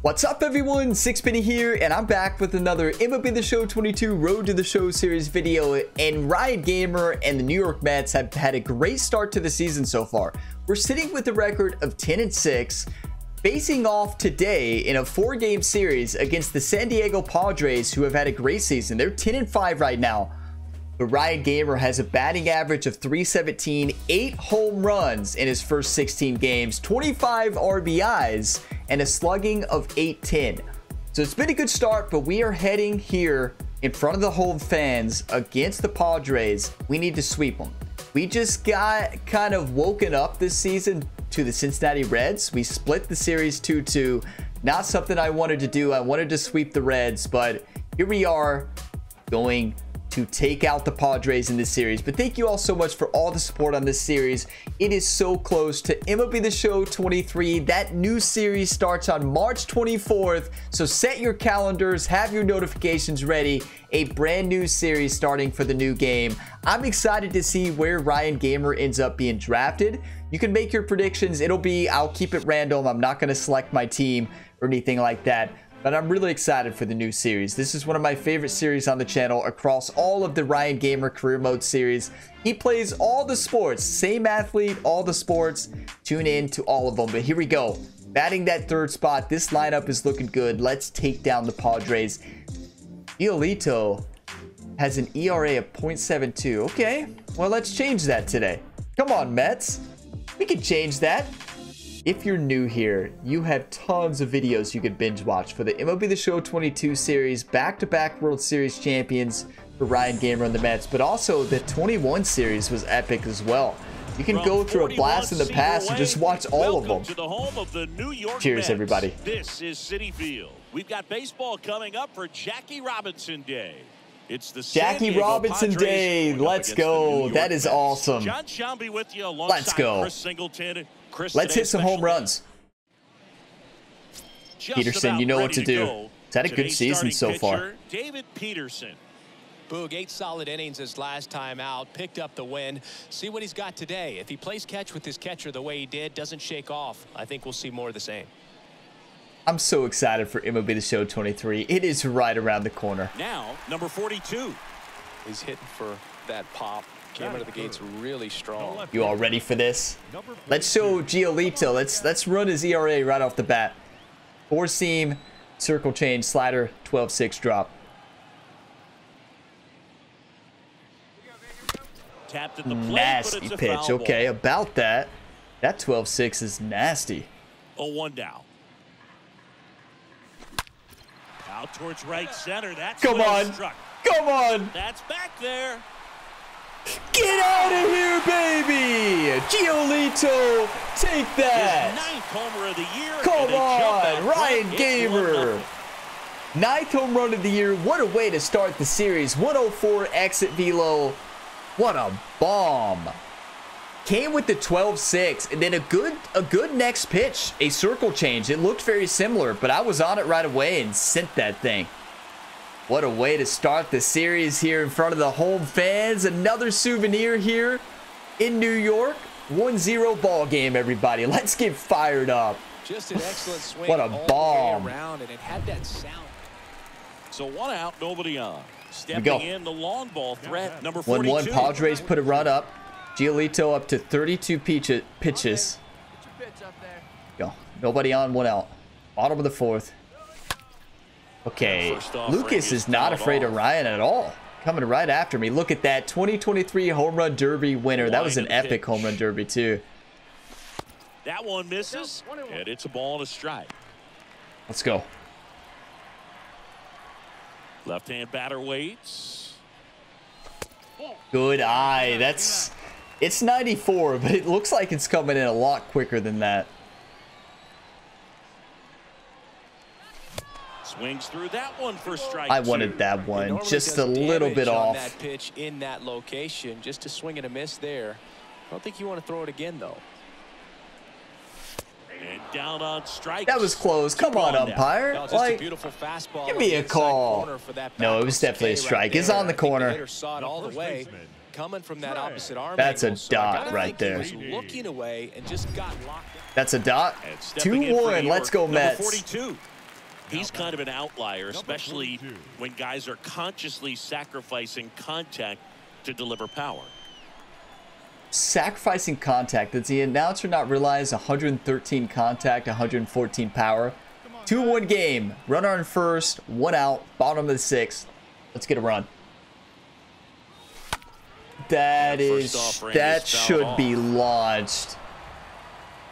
What's up everyone, Sixpenny here, and I'm back with another MLB The Show 22 Road to the Show series video. And Ryan Gamer and the New York Mets have had a great start to the season so far. We're sitting with a record of 10-6, facing off today in a 4-game series against the San Diego Padres, who have had a great season. They're 10-5 right now. But Ryan Gamer has a batting average of .317, 8 home runs in his first 16 games, 25 RBIs, and a slugging of .810. So it's been a good start, but we are heading here in front of the home fans against the Padres. We need to sweep them. We just got kind of woken up this season to the Cincinnati Reds. We split the series 2-2. Not something I wanted to do. I wanted to sweep the Reds, but here we are going to take out the Padres in this series. But thank you all so much for all the support on this series. It is so close to MLB The Show 23. That new series starts on March 24th. So set your calendars, have your notifications ready. A brand new series starting for the new game. I'm excited to see where Ryan Gamer ends up being drafted. You can make your predictions. I'll keep it random. I'm not gonna select my team or anything like that. But I'm really excited for the new series. This is one of my favorite series on the channel across all of the Ryan Gamer career mode series. He plays all the sports, same athlete, all the sports. Tune in to all of them. But here we go. Batting that third spot. This lineup is looking good. Let's take down the Padres. Giolito has an ERA of 0.72. Okay, well, let's change that today. Come on, Mets. We can change that. If you're new here, you have tons of videos you could binge watch for the MLB The Show 22 series, back-to-back World Series champions for Ryan Gamer and the Mets, but also the 21 series was epic as well. You can go through a blast in the past and just watch all of them. To the home of the New York Cheers, Mets. Everybody. This is Citi Field. We've got baseball coming up for Jackie Robinson Day. It's the Jackie Robinson Day. Let's go. That is awesome. John Shambi with you alongside Let's go. Chris Singleton. Let's hit some home runs. Peterson, you know what to do. He's had a good season so far. David Peterson. Boog, 8 solid innings his last time out. Picked up the win. See what he's got today. If he plays catch with his catcher the way he did, doesn't shake off, I think we'll see more of the same. I'm so excited for MLB The Show 23. It is right around the corner. Now, number 42. He's hitting for that pop. Came out of the gates really strong. You all ready for this? Let's show Giolito. Let's run his ERA right off the bat. 4 seam, circle change, slider, 12-6 drop. Tapped at the plate, nasty pitch. Okay, about that. That 12-6 is nasty. 0-1 down. Out towards right center. That's come on. Come on. That's back there. Get out of here, baby! Giolito, take that! Ninth homer of the year. Come on, Ryan Gamer! 9th home run of the year. What a way to start the series. 104 exit velo. What a bomb! Came with the 12-6, and then a good next pitch, a circle change. It looked very similar, but I was on it right away and sent that thing. What a way to start the series here in front of the home fans. Another souvenir here in New York. 1-0 ball game, everybody. Let's get fired up. Just an excellent swing. What a bomb. Around, and it had that sound. So 1 out, nobody on. Stepping in the long ball threat, number 42. 1-1 Padres put a run up. Giolito up to 32 pitches. Go. Nobody on, 1 out. Bottom of the 4th. Okay, Lucas is not afraid of Ryan at all. Coming right after me. Look at that 2023 Home Run Derby winner. That was an epic Home Run Derby, too. That one misses, and it's a ball to strike. Let's go. Left-hand batter waits. Good eye. That's it's 94, but it looks like it's coming in a lot quicker than that. Swings through that one for strike. I wanted that one just a little bit off. That pitch in that location, just a swing and a miss there. I don't think you want to throw it again though. And down on strike. That was close. Come on, umpire. Like, beautiful fastball. Give me a call. No, it was definitely a strike. It's on the corner. Saw it all the way. coming from that opposite arm. That's a dot right there. Looking away and just got locked. That's a dot. 2-1. Let's go Mets. 42. He's kind of an outlier, especially when guys are consciously sacrificing contact to deliver power. Sacrificing contact. Does the announcer not realize 113 contact, 114 power? 2-1 game. Runner on first, one out, bottom of the sixth. Let's get a run. That is, that should be launched.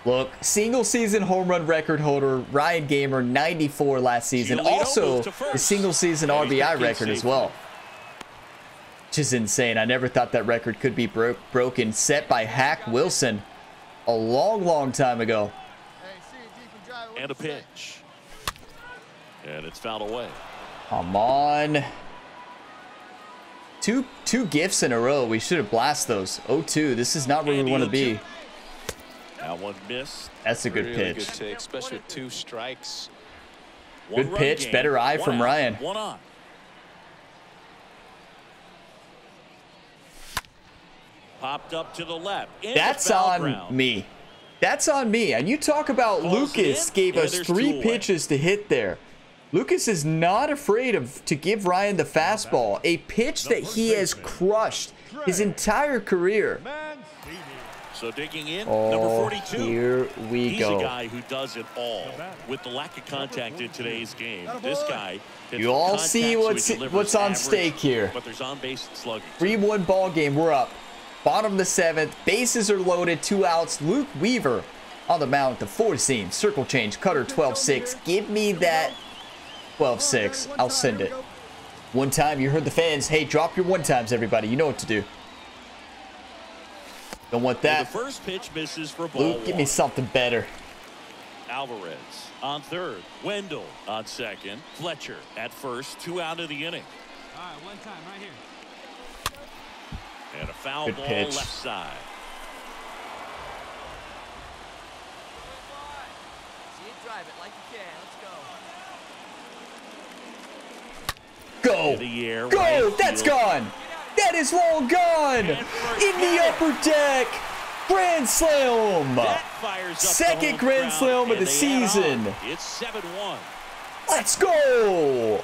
Look, single season home run record holder Ryan Gamer, 94 last season, also the single season RBI record as well, which is insane. I never thought that record could be broken, set by Hack Wilson a long time ago. And a pitch, and it's fouled away. Come on. Two gifts in a row. We should have blasted those. 0-2. This is not where we want to be. That one missed. That's a good pitch. Good take, especially with two strikes. Good pitch. Better eye from Ryan. One on. Popped up to the left. That's on me. That's on me. And you talk about Lucas gave us three pitches to hit there. Lucas is not afraid to give Ryan the fastball, a pitch that he has crushed his entire career. So digging in, number 42. Here we go. He's a guy who does it all. With the lack of contact in today's game, this guy. You all see what's on stake here. But there's on-base slugging. 3-1 ball game. We're up. Bottom of the seventh. Bases are loaded. Two outs. Luke Weaver on the mound. The four seam circle change cutter 12-6. Give me that. 12-6. I'll send it. One time, you heard the fans. Hey, drop your one times, everybody. You know what to do. Don't want that. The first pitch misses for ball Luke, give me something better. Alvarez on third. Wendell on second. Fletcher at first. Two out of the inning. All right, one time right here. And a foul ball left side. See it, drive it like you can. Go, go, that's gone. That is long gone. In the upper deck, grand slam. Second grand slam of the season. It's 7-1. Let's go.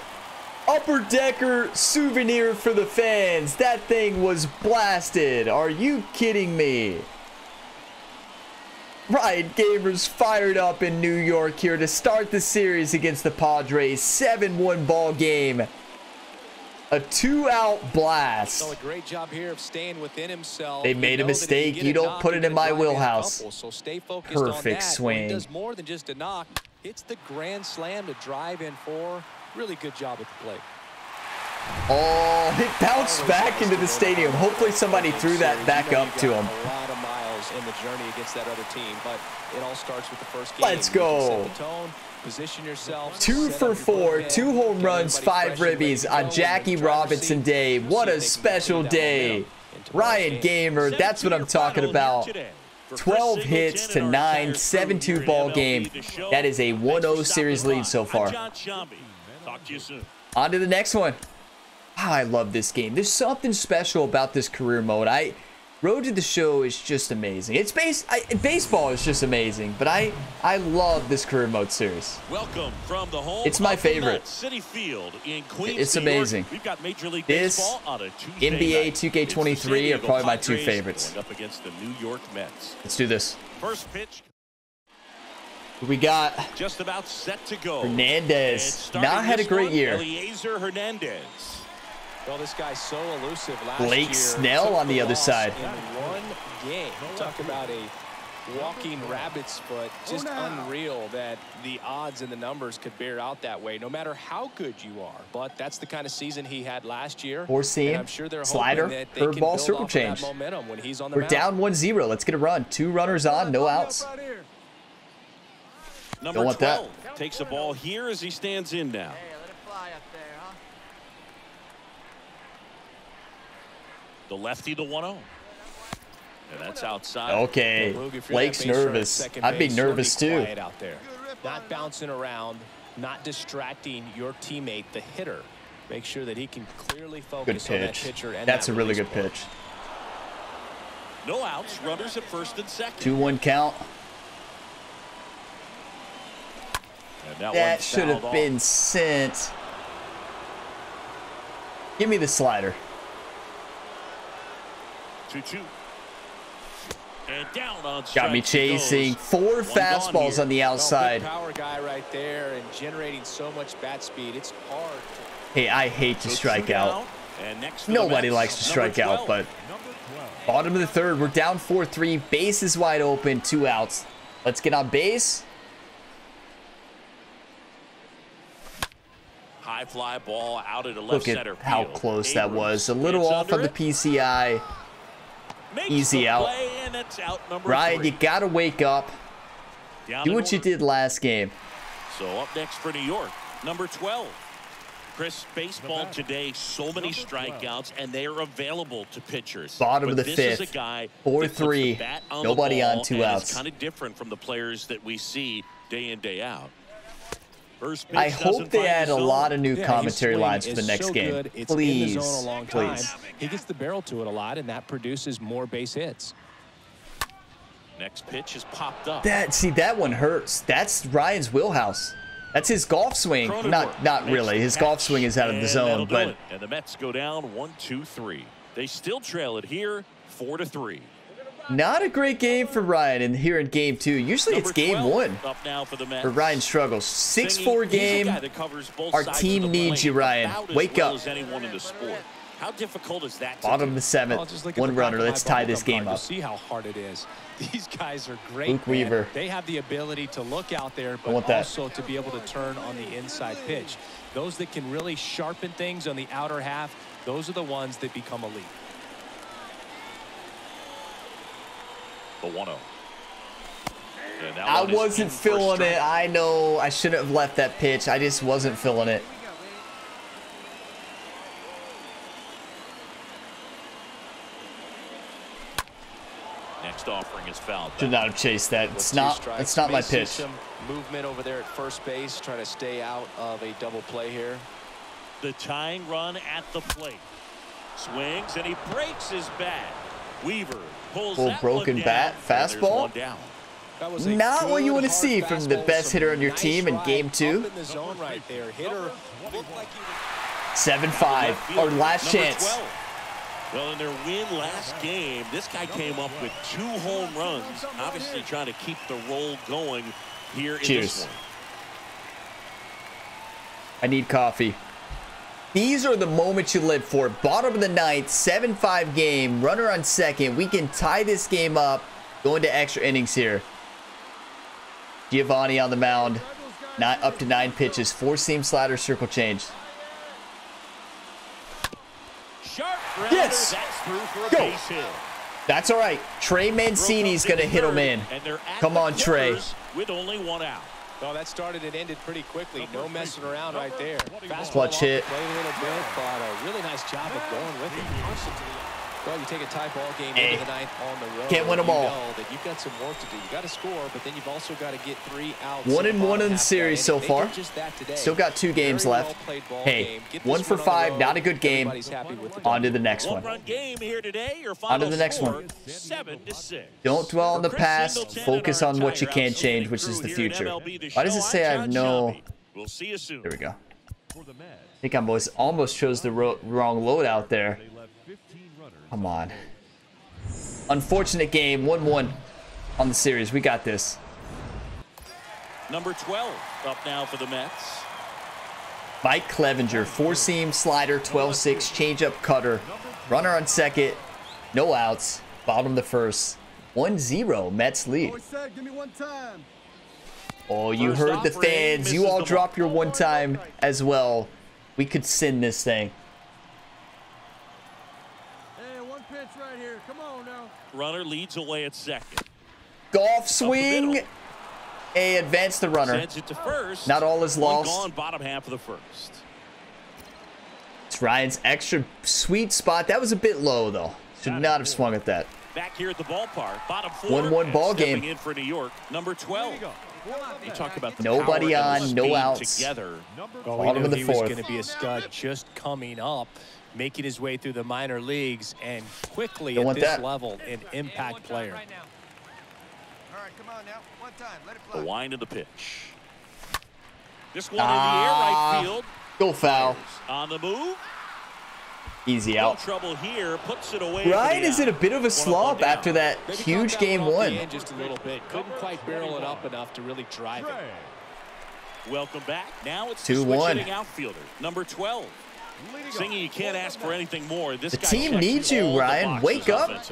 Upper decker souvenir for the fans. That thing was blasted. Are you kidding me? Ryan Gamer's fired up in New York here to start the series against the Padres. 7-1 ball game. A two-out blast. So a great job here of staying within himself. They made a mistake. You don't put it in my wheelhouse. So stay focused on that. Perfect swing. It does more than just a knock. It's the grand slam to drive in for. Really good job at the plate. Oh, it bounced back into the stadium. Hopefully somebody threw that back up to him. A lot of miles in the journey against that other team, but it all starts with the first game. Let's go. Position yourself. 2 for 4, 2 home runs, 5 ribbies on Jackie Robinson Day. What a special day. Ryan Gamer, that's what I'm talking about. 12 hits to 9, 7-2 ball game. That is a 1-0 series lead so far. On to the next one. Oh, I love this game. There's something special about this career mode. Road to the Show is just amazing. It's baseball is just amazing, but I love this career mode series. Welcome from the home. It's my favorite. Citi Field in Queens. It's amazing. We've got Major League Baseball on a Tuesday night. NBA 2K23 are probably my two favorites. Up against the New York Mets. Let's do this. First pitch. We got just about set to go. Hernandez not had a great year. Eliezer Hernandez. Well, this guy's so elusive last year. Blake Snell on the other side. In one game. Talk about a walking rabbit's foot. Just unreal that the odds and the numbers could bear out that way, no matter how good you are. But that's the kind of season he had last year. Or seeing I'm sure they're slider, curveball, circle change. Momentum when he's on the mound. We're down 1-0. Let's get a run. 2 runners on, no outs. Number 12 takes the ball here as he stands in now. The lefty, the 1-0. And that's outside. Okay. Blake's nervous. I'd be nervous too. Out there. Not bouncing around, not distracting your teammate, the hitter. Make sure that he can clearly focus on that pitcher. That's a really good pitch. No outs, runners at first and second. 2-1 count. And that should have been sent. Give me the slider. 2-2. And down on strike. Got me chasing four fastballs on the outside. Power guy right there and generating so much bat speed. It's hard. Hey, I hate to strike out. Nobody likes to strike out, but bottom of the third, we're down 4-3. Bases wide open, 2 outs. Let's get on base. High fly ball out at a left center field. Look at how close that was. A little off on the PCI. Easy out. Ryan, you gotta wake up. Do what you did last game. So up next for New York, number 12. Chris, baseball today, so many strikeouts, and they are available to pitchers. Bottom of the fifth, 4-3, nobody on 2 outs. It's kind of different from the players that we see day in, day out. I hope they add a lot of new commentary lines for the next game. Please, please. He gets the barrel to it a lot, and that produces more base hits. Next pitch is popped up. See, that one hurts. That's Ryan's wheelhouse. That's his golf swing. Not really. His golf swing is out of the zone, but. And the Mets go down 1-2-3. They still trail it here, 4-3. Not a great game for Ryan in here in game 2. Usually it's game 1. Up now for the Mets. But Ryan struggles. 6-4 game. Our team needs you, Ryan. Wake up. How difficult is that? Bottom of the 7th, 1 runner. Let's tie this game up. See how hard it is. These guys are great. Luke Weaver. They have the ability to look out there, but also to be able to turn on the inside pitch. Those that can really sharpen things on the outer half, those are the ones that become elite. The 1-0. I wasn't feeling it. I know I shouldn't have left that pitch. I just wasn't feeling it. Offering is fouled. Should not have chased that. It's not my pitch. Some movement over there at first base, trying to stay out of a double play here. The tying run at the plate. Swings and he breaks his bat. Weaver pulls that broken one bat down. Fastball. Down. That was not what you want to see from the best hitter on your team in game 2. In the zone right there. Hitter 7-5, our last chance. 12. Well, in their win last game, this guy came up with 2 home runs, obviously trying to keep the roll going here in this one. I need coffee. These are the moments you live for. Bottom of the 9th, 7-5 game, runner on 2nd. We can tie this game up, going to extra innings here. Giovanni on the mound, not up to 9 pitches, 4-seam slider, circle change. Yes, go. That's all right. Trey Mancini's going to hit him in. Come on, Trey. With only 1 out. Oh, that started and ended pretty quickly. No messing around right there. Clutch hit. Really nice job of going with it. Well, you take a tie ball game into the 9th on the road. Can't win them all. You've got some work to do. You got to score, but then you've also got to get 3 outs. 1-1 in the series so far. Still got 2 games left. Hey, 1 for 5, not a good game. On to the next one. On to the next one. Don't dwell on the past. Focus on what you can't change, which is the future. Why does it say I have no? There we go. I think I almost chose the wrong load out there. Come on. Unfortunate game. 1-1 on the series. We got this. Number 12 up now for the Mets. Mike Clevenger, 4-seam slider, 12-6, changeup, cutter. Runner on 2nd. No outs. Bottom of the 1st. 1-0 Mets lead. Oh, you heard the fans. You all drop your one time as well. We could send this thing. Runner leads away at 2nd. Golf swing. A advance the runner. Sends it to first. Not all is lost. Gone, bottom half of the 1st. It's Ryan's extra sweet spot. That was a bit low though. Should not have swung at that. Back here at the ballpark. Bottom 4. 1-1 ball game. In for New York. Number 12. You talk about the nobody on, no outs. Together. Bottom of the 4th. Going to be a stud just coming up. making his way through the minor leagues and quickly at this level an impact player. All right, come on now. One time, let it fly. The wind of the pitch. This one in the air, right field. Go foul. On the move. Easy out. Trouble here, puts it away. Ryan is in a bit of a slump after that huge game one. Just a little bit. Couldn't quite barrel it up enough to really drive it. Welcome back. Now it's 2-1. Outfielder number 12. Singing, you can't ask for anything more. This the team needs you, Ryan. Wake up.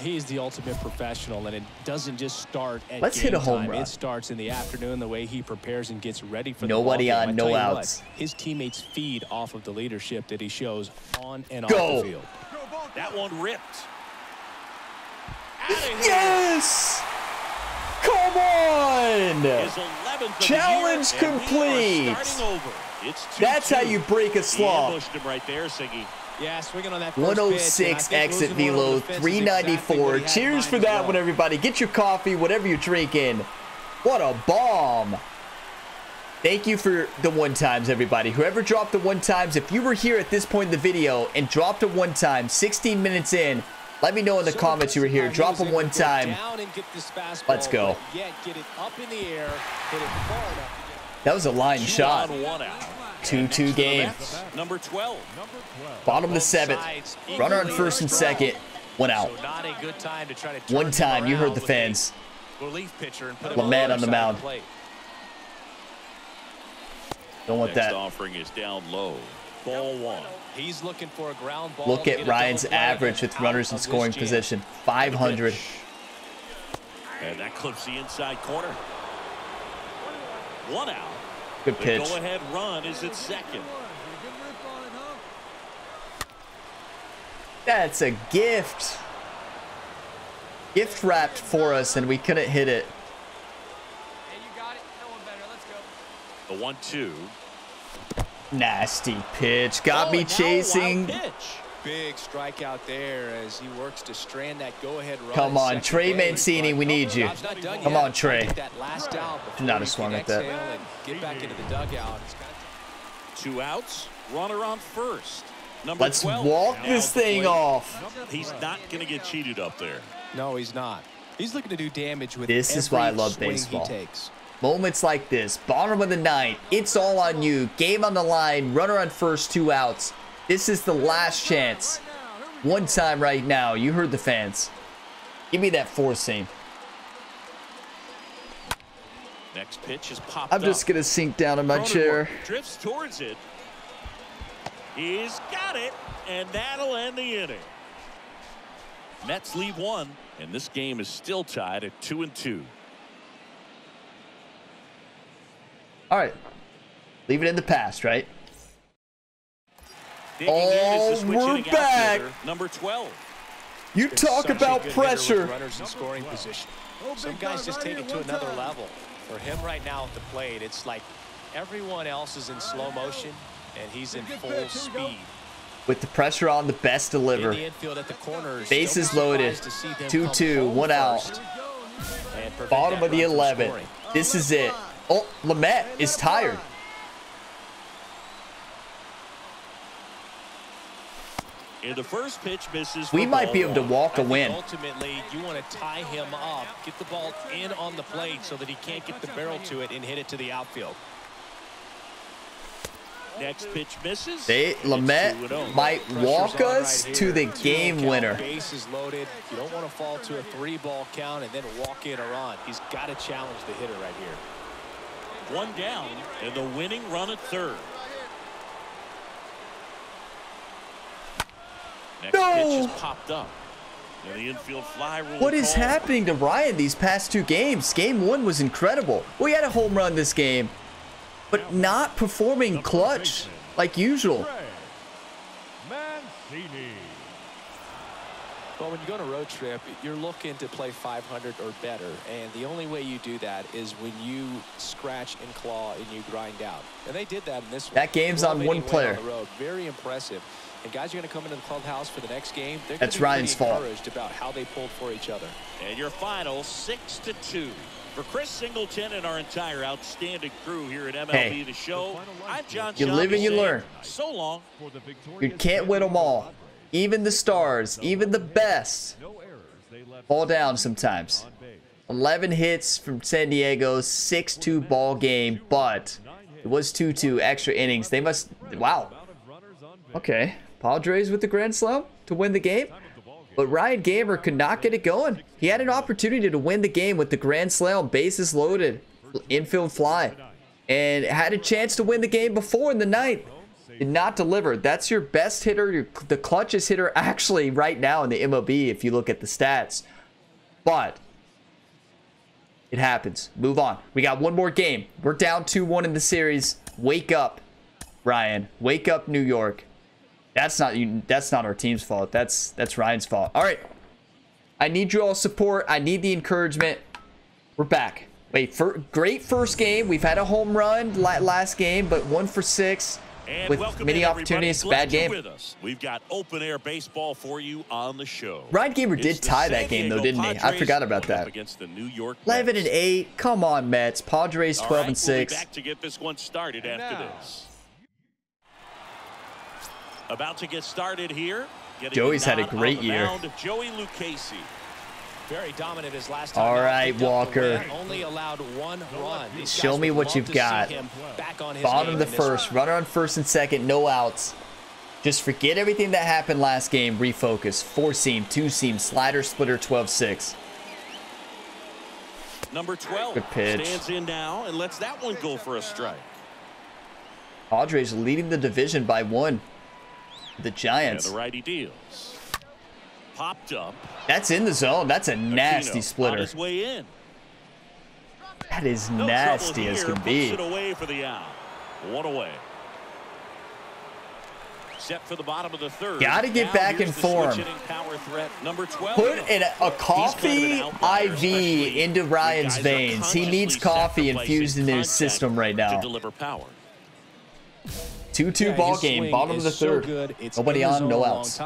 He is the ultimate professional, and it doesn't just start at game time. It starts in the afternoon, the way he prepares and gets ready for the ball game. His teammates feed off of the leadership that he shows on and off the field. That one ripped. Yes! Come on! Challenge complete. That's how you break a slump. He ambushed him right there, Siggy. Yeah, swinging on that 106 exit velo, 394. Cheers for that one, everybody. Get your coffee, whatever you're drinking. What a bomb. Thank you for the one times, everybody. Whoever dropped the one times, if you were here at this point in the video and dropped a one time 16 minutes in, let me know in the comments you were here. Drop a one time. Let's go. That was a line shot. 2-2 game. Number 12. Bottom of the seventh. Runner on first and second. One out. One time. You heard the fans. Lament on the mound. Don't want that. Offering is down low. Ball one. He's looking for a ground ball. Look at Ryan's average with runners in scoring position. 500. And that clips the inside corner. One out. Good pitch. The go-ahead run is at second. That's a gift. Gift wrapped for us, and we couldn't hit it. Hey, you got it. No one better. Let's go. The 1-2. Nasty pitch. Got me chasing. Big strikeout there as he works to strand that go-ahead run. Come on, Trey Mancini, we need you. Come on, Trey. Not a swung at that. Get back into the dugout. Two outs, runner on first. Let's walk this thing off. He's not going to get cheated up there. No, he's not. He's looking to do damage with every swing he takes. This is why I love baseball. Moments like this, bottom of the ninth, it's all on you. Game on the line, runner on first, two outs. This is the last chance. One time right now. You heard the fans. Give me that fourth seam. Next pitch is popped up. I'm just going to sink down in my chair. Drifts towards it. He's got it. And that'll end the inning. Mets lead one. And this game is still tied at 2-2. All right. Leave it in the past, right? Oh, we're back. Number 12. You talk about pressure. Some guys just take it to another level. For him right now at the plate, it's like everyone else is in slow motion, and he's in full speed. With the pressure on, the best deliver. Bases loaded. 2-2, one out. Bottom of the 11th. This is it. Oh, Lamet is tired. The first pitch misses. We might be able to walk a win. Ultimately, you want to tie him up, get the ball in on the plate so that he can't get the barrel to it and hit it to the outfield. Next pitch misses. Lamet might walk us to the game winner. Base is loaded. You don't want to fall to a 3-ball count and then walk in or on. He's got to challenge the hitter right here. One down and the winning run at third. Next pitch is popped up. And the infield fly rule. What is happening to Ryan these past two games? Game one was incredible. We had a home run this game, but not performing clutch like usual. Well, when you go on a road trip, you're looking to play 500 or better, and the only way you do that is when you scratch and claw and you grind out. And they did that in this one. That game's on one player. Very impressive. And guys are going to come into the clubhouse for the next game. That's Ryan's fault. About how they pulled for each other. And your final 6-2. For Chris Singleton and our entire outstanding crew here at MLB The Show, I'm John. You live and you learn. So long. You can't win them all. Even the stars, even the best, fall down sometimes. 11 hits from San Diego, 6-2 ball game, but it was 2-2 extra innings. They must. Wow. Okay. Padres with the grand slam to win the game. But Ryan Gamer could not get it going. He had an opportunity to win the game with the grand slam, bases loaded, infield fly, and had a chance to win the game before in the ninth. Did not deliver. That's your best hitter, the clutchest hitter actually right now in the MLB if you look at the stats. But it happens. Move on. We got one more game. We're down 2-1 in the series. Wake up, Ryan. Wake up, New York. That's not you. That's not our team's fault. That's Ryan's fault. All right. I need you all's support. I need the encouragement. We're back. Wait, great first game. We've had a home run last game, but 1 for 6 with many opportunities. Bad game. We've got open air baseball for you on the show. Ryan Gamer did tie that game though, didn't he? I forgot about that. Against the New York 11-8. Come on, Mets. Padres 12-6. Back to get this one started after this. About to get started here. Joey's had a great year. Joey Lucchesi, very dominant his last time. All right, Walker. Only allowed 1 run. Show me what you've got. Bottom of the first. Runner on first and second. No outs. Just forget everything that happened last game. Refocus. 4-seam, 2-seam, slider, splitter, 12-6. Number 12 stands in now and lets that one go for a strike. Padres leading the division by 1. The Giants. Yeah, the righty deals. Popped up. That's in the zone. That's a nasty splitter. On his way in. That is nasty as can be. Puts it away for the out. One away. Set for the bottom of the third. Got to get back in form. Power threat number 12. Put a coffee IV into Ryan's veins. He needs coffee infused into his system right now. To deliver power. 2-2 ball game, bottom of the third. Nobody on, no outs.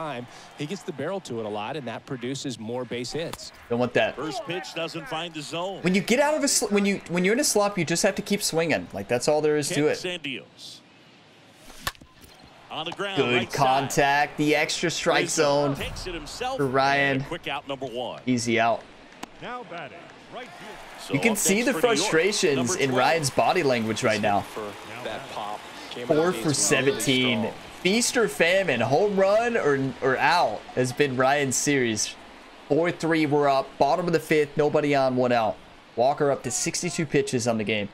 He gets the barrel to it a lot, and that produces more base hits. Don't want that. First pitch doesn't find the zone. When you get out of a when you're in a slump, you just have to keep swinging. Like that's all there is to it. On the ground, good contact. The extra strike zone for Ryan. Quick out number 1. Easy out. Now batting right field. You can see the frustrations in Ryan's body language right now. That pop. 4 for 17. Feast or famine, home run or out has been Ryan's series. 4-3, we're up. Bottom of the 5th, nobody on, 1 out. Walker up to 62 pitches on the game.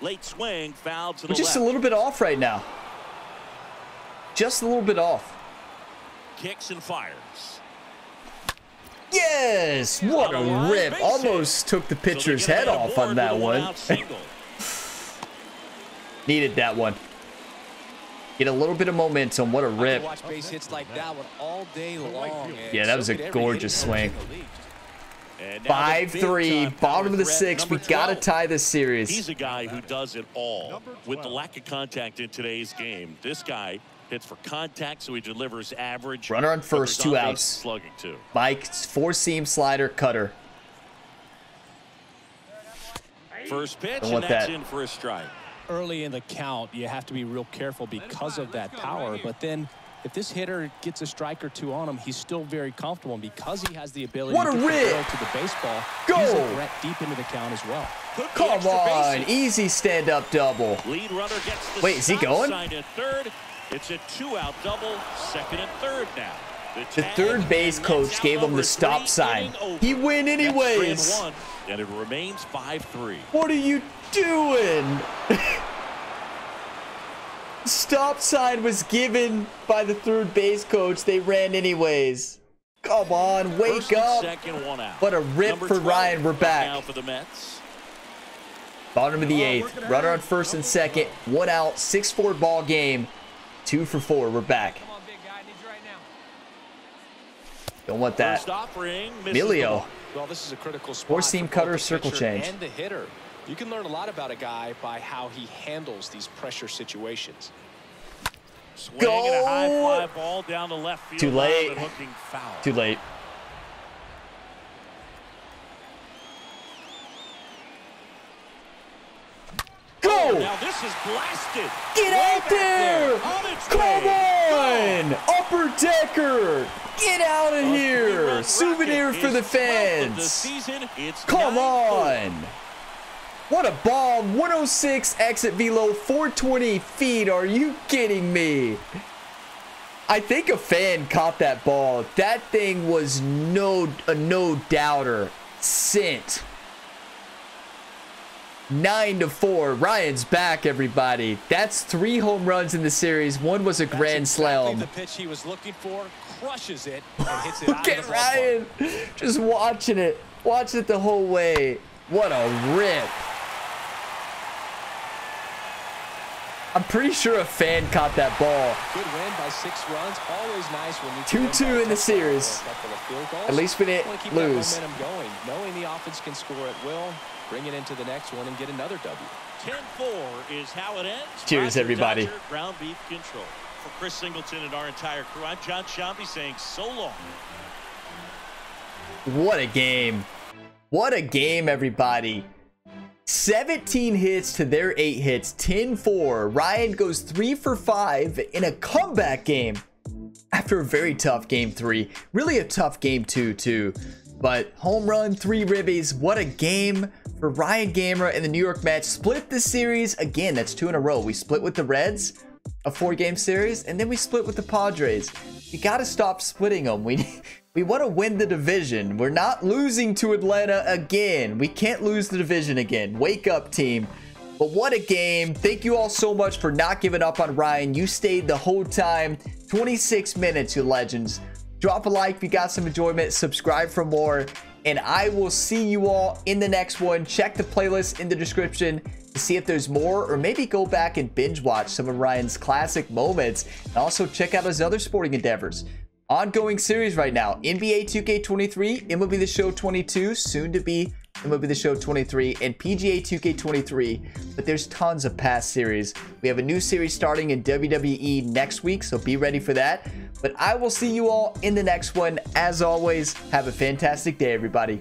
Late swing, foul to the left. Just a little bit off right now. Just a little bit off. Kicks and fires. Yes, what a rip. Almost took the pitcher's head off on that one. Needed that one. Get a little bit of momentum. What a rip. Yeah, that was a gorgeous swing. 5-3, bottom of the 6th. We got to tie this series. He's a guy who does it all. With the lack of contact in today's game, this guy hits for contact, so he delivers average. Runner on first, 2 outs. Slugging too. Mike's 4-seam, slider, cutter. First pitch, and that's in for a strike. Early in the count, you have to be real careful because of that power. But then, if this hitter gets a strike or 2 on him, he's still very comfortable. And because he has the ability to throw to the baseball, he's a threat deep into the count as well. Come on, easy stand-up double. Lead runner gets the Wait, is he going? It's a 2-out double, 2nd and 3rd now. The third base coach gave him the stop sign. He went anyways. And it remains 5-3. What are you doing? Stop sign was given by the third base coach. They ran anyways. Come on, wake up. What a rip for Ryan. We're back. Bottom of the 8th. Runner on first and second. 1 out, 6-4 ball game. 2 for 4, we're back. Come on, big guy. I need you right now. Don't want that. Milio. Well, this is a critical spot. 4-seam cutter, circle change. And the hitter. You can learn a lot about a guy by how he handles these pressure situations. Swing and a high fly ball down the left field. Too late. Foul. Too late. go. Now this is blasted. Get out there. Come on. Upper Decker. Get out of here. Souvenir for the fans. Come on. What a bomb. 106 exit velo, 420 feet. Are you kidding me? I think a fan caught that ball. That thing was no doubter. Sent. 9-4. Ryan's back, everybody. That's 3 home runs in the series. One was a grand slam. The pitch he was looking for, crushes it and hits it. Look at Ryan. Just watching it. Watching it the whole way. What a rip. I'm pretty sure a fan caught that ball. Good win by 6 runs. Always nice when you 2-2 in the series. At least we didn't lose. Going, knowing the offense can score at will, bring it into the next one and get another W. 10-4 is how it ends. Cheers, everybody. Ground beef control. For Chris Singleton and our entire crew, I'm John Ciampi saying so long. What a game. What a game, everybody. 17 hits to their 8 hits, 10-4. Ryan goes 3 for 5 in a comeback game after a very tough game 3. Really a tough game 2 too. But home run, 3 ribbies. What a game for Ryan Gamer and the New York Mets. Split the series again. That's 2 in a row. We split with the Reds, a 4-game series, and then we split with the Padres. You got to stop splitting them. We want to win the division. We're not losing to Atlanta again. We can't lose the division again. Wake up, team. But what a game. Thank you all so much for not giving up on Ryan. You stayed the whole time. 26 minutes, you legends. Drop a like if you got some enjoyment. Subscribe for more. And I will see you all in the next one. Check the playlist in the description to see if there's more, or maybe go back and binge watch some of Ryan's classic moments. And also check out his other sporting endeavors. Ongoing series right now, NBA 2K23, MLB The Show 22, soon to be MLB The Show 23, and PGA 2K23. But there's tons of past series. We have a new series starting in WWE next week, so be ready for that. But I will see you all in the next one. As always, have a fantastic day, everybody.